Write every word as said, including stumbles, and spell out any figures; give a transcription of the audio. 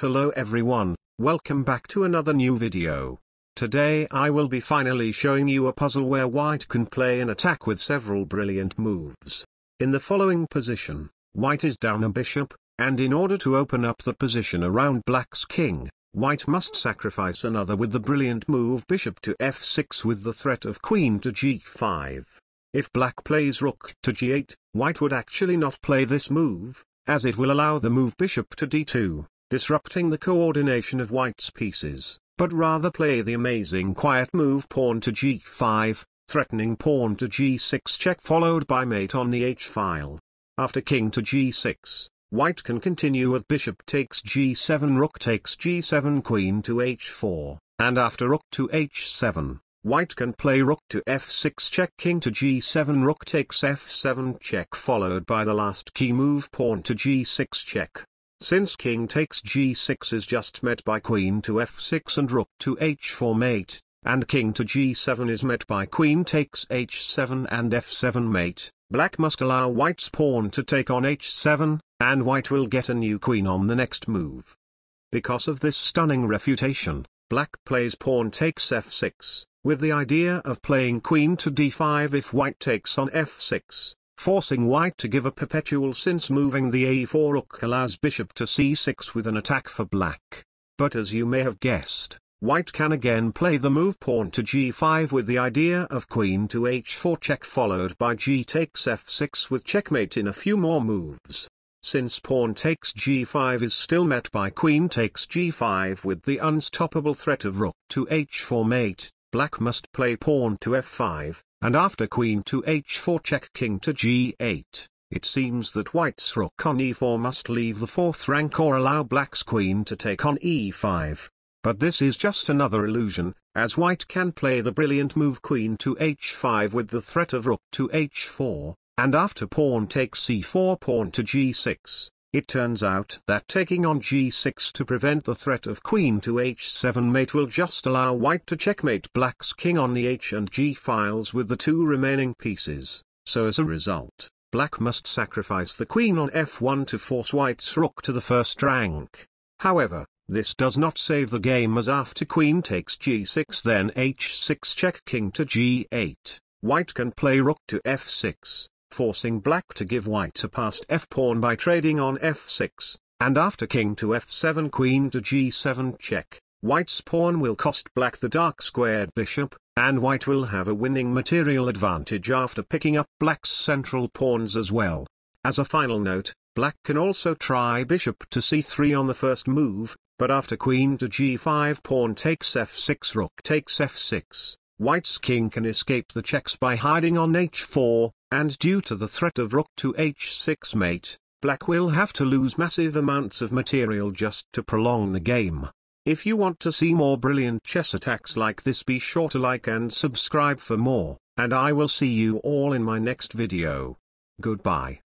Hello everyone, welcome back to another new video. Today I will be finally showing you a puzzle where White can play an attack with several brilliant moves. In the following position, White is down a bishop, and in order to open up the position around Black's king, White must sacrifice another with the brilliant move bishop to f six with the threat of queen to g five. If Black plays rook to g eight, White would actually not play this move, as it will allow the move bishop to d two. Disrupting the coordination of White's pieces, but rather play the amazing quiet move pawn to g five, threatening pawn to g six check followed by mate on the h-file. After king to g six, White can continue with bishop takes g seven, rook takes g seven, queen to h four, and after rook to h seven, White can play rook to f six check, king to g seven, rook takes f seven check followed by the last key move pawn to g six check. Since king takes g six is just met by queen to f six and rook to h four mate, and king to g seven is met by queen takes h seven and f seven mate, Black must allow White's pawn to take on h seven, and White will get a new queen on the next move. Because of this stunning refutation, Black plays pawn takes f six, with the idea of playing queen to d five if White takes on f six. Forcing White to give a perpetual, since moving the a four rook allows bishop to c six with an attack for Black. But as you may have guessed, White can again play the move pawn to g five with the idea of queen to h four check followed by g takes f six with checkmate in a few more moves. Since pawn takes g five is still met by queen takes g five with the unstoppable threat of rook to h four mate, Black must play pawn to f five. And after queen to h four check, king to g eight, it seems that White's rook on e four must leave the fourth rank or allow Black's queen to take on e five. But this is just another illusion, as White can play the brilliant move queen to h five with the threat of rook to h four, and after pawn takes c four, pawn to g six, it turns out that taking on g six to prevent the threat of queen to h seven mate will just allow White to checkmate Black's king on the h and g files with the two remaining pieces, so as a result, Black must sacrifice the queen on f one to force White's rook to the first rank. However, this does not save the game, as after queen takes g six then h six check, king to g eight, White can play rook to f six. Forcing Black to give White a passed f-pawn by trading on f six, and after king to f seven, queen to g seven check, White's pawn will cost Black the dark squared bishop, and White will have a winning material advantage after picking up Black's central pawns as well. As a final note, Black can also try bishop to c three on the first move, but after queen to g five, pawn takes f six, rook takes f six, White's king can escape the checks by hiding on h four, and due to the threat of rook to h six mate, Black will have to lose massive amounts of material just to prolong the game. If you want to see more brilliant chess attacks like this, be sure to like and subscribe for more, and I will see you all in my next video. Goodbye.